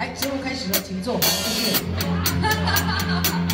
来，节目开始了，请坐，谢谢。